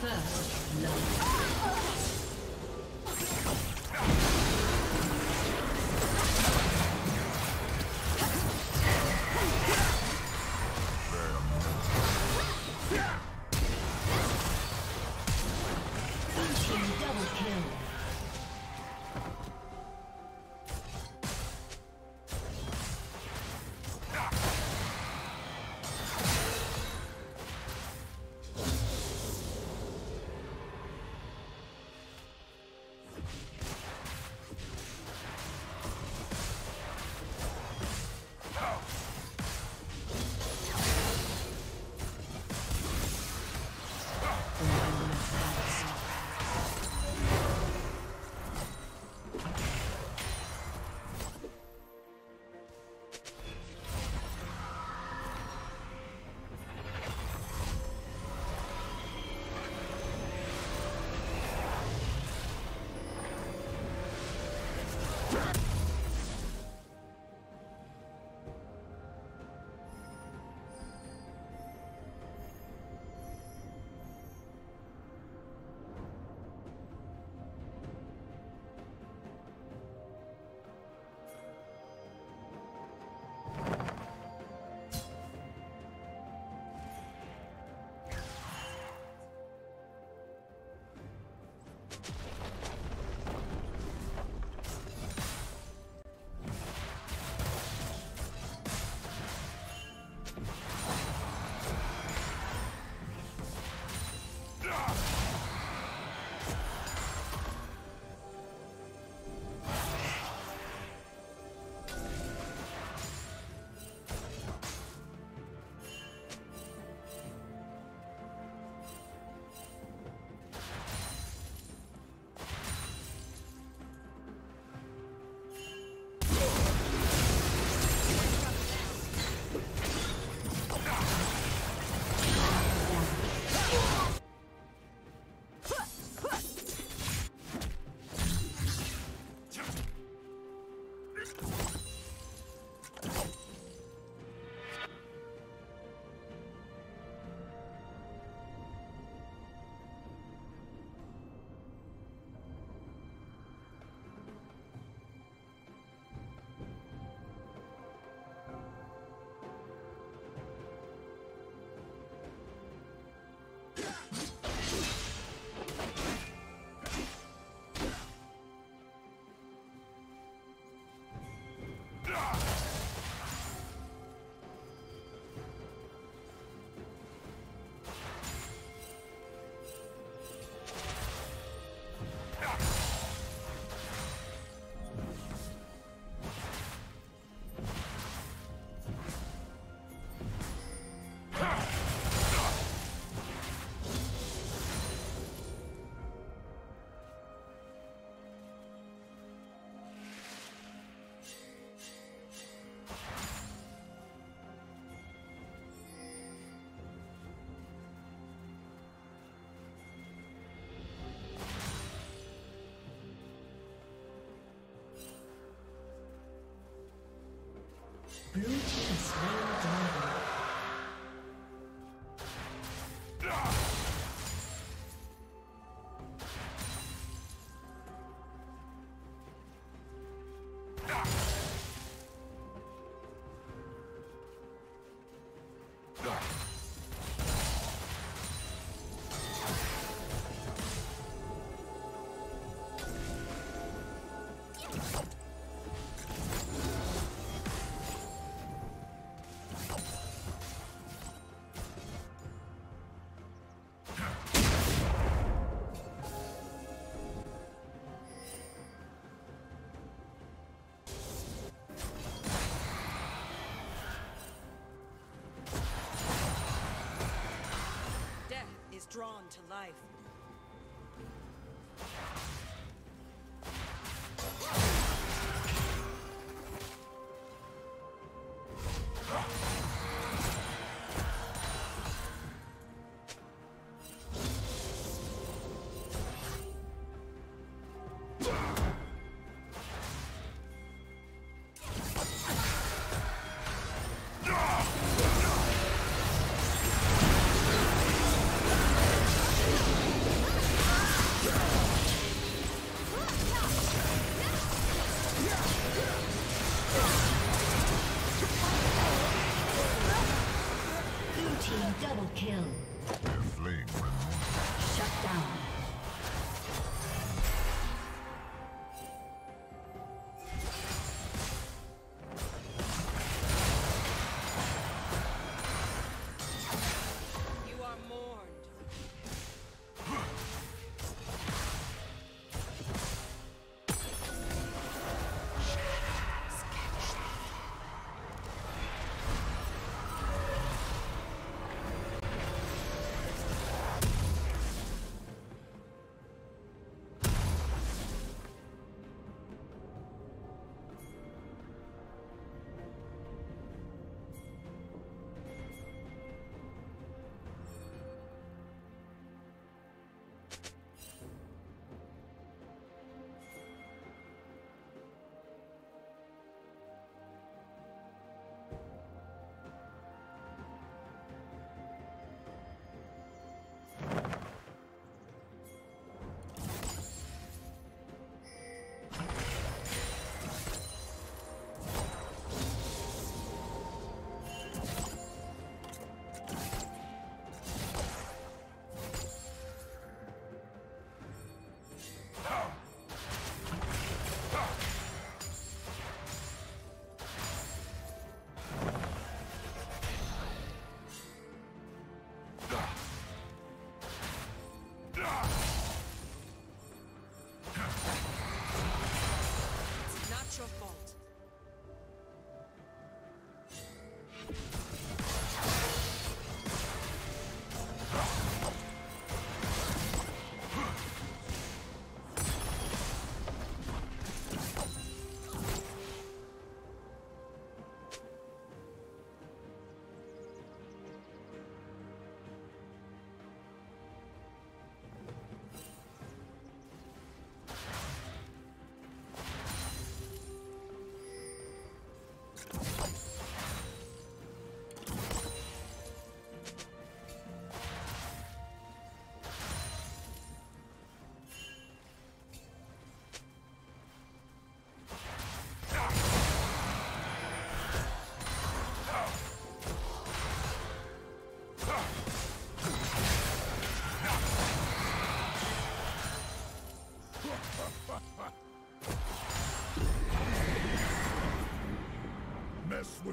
First love. Blue team slain the dragon. Drawn to life.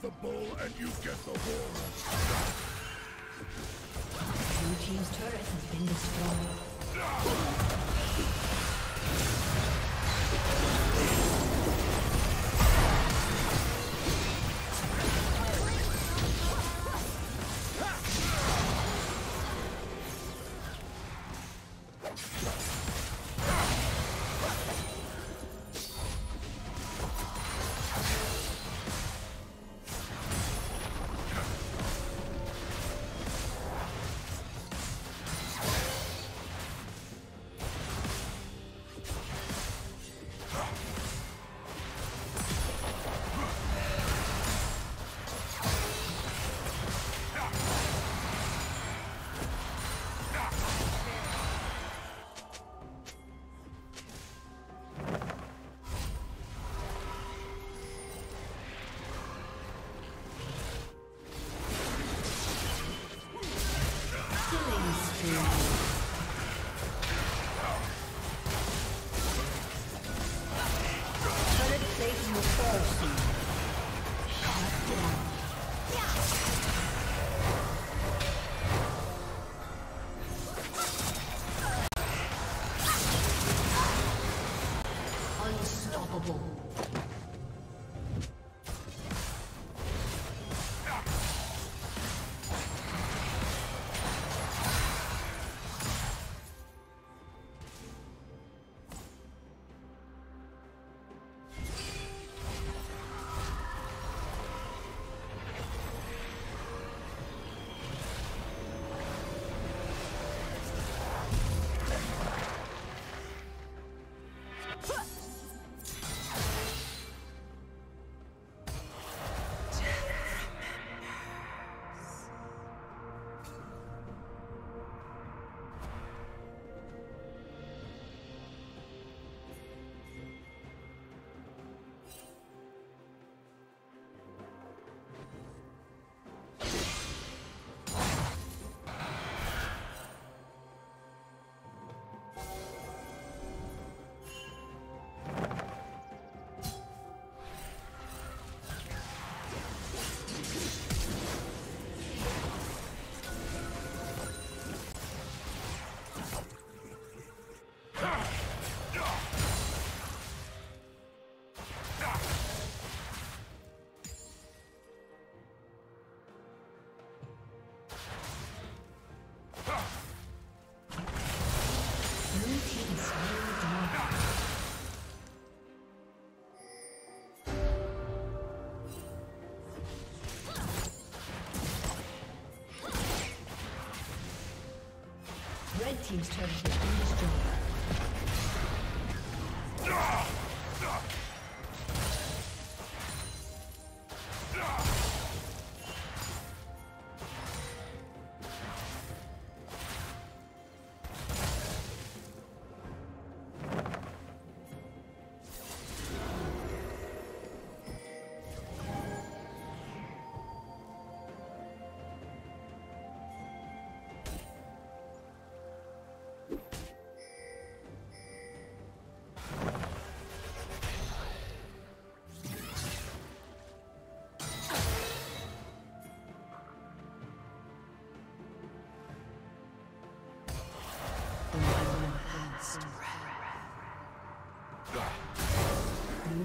get the bull and you get the horn. Blue team's turret has been destroyed. Team's turret has been destroyed. Blue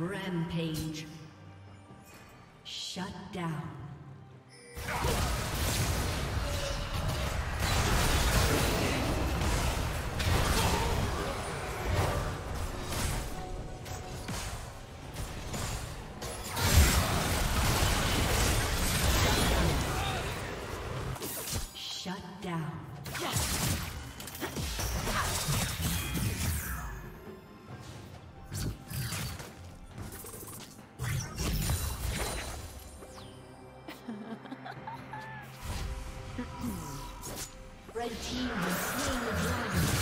Rampage. Shut down. Shut down. Red team has slain the dragon.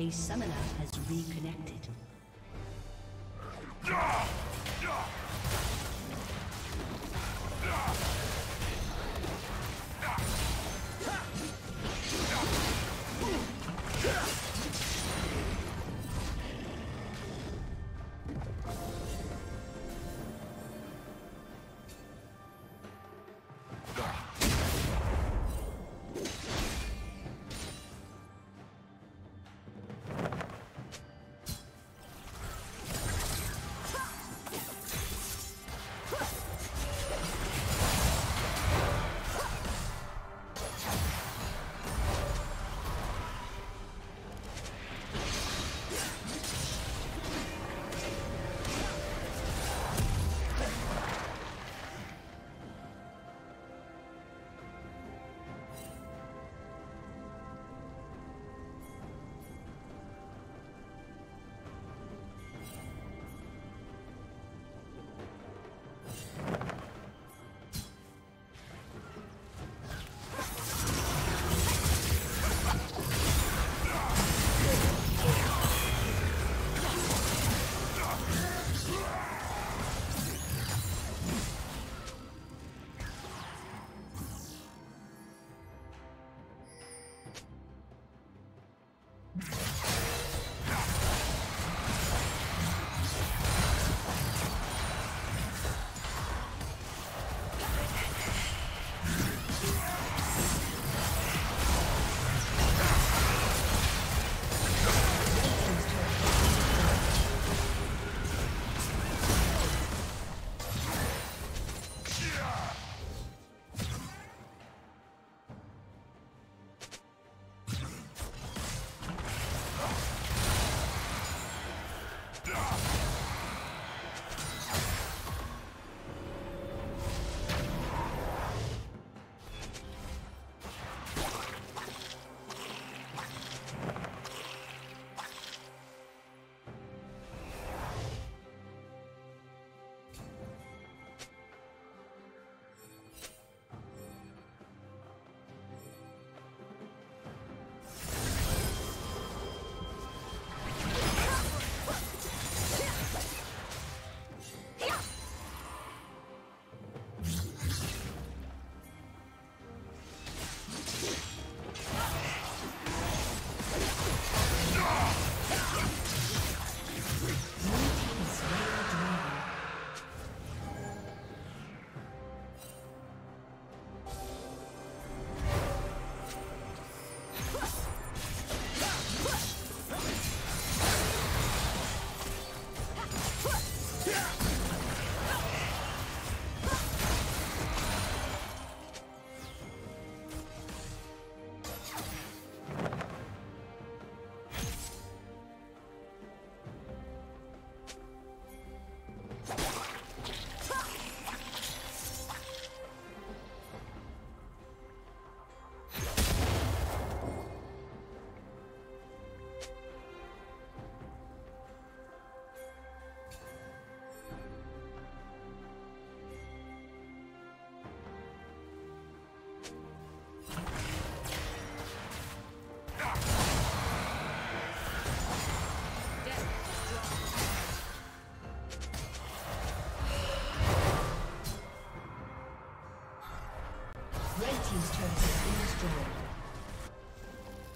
A summoner has reconnected.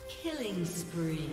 Killing spree.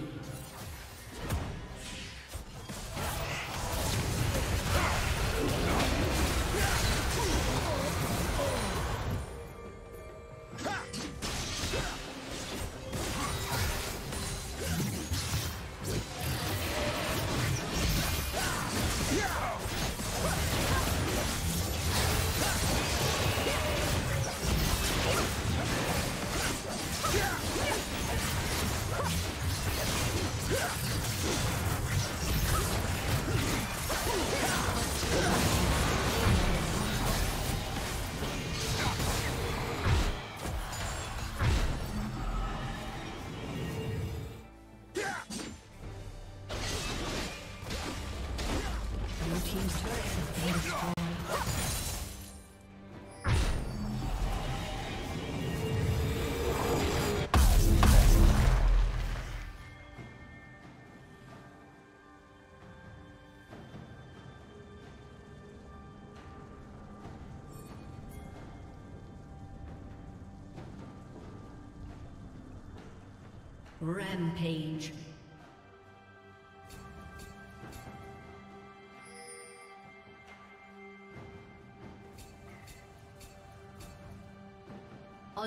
Rampage.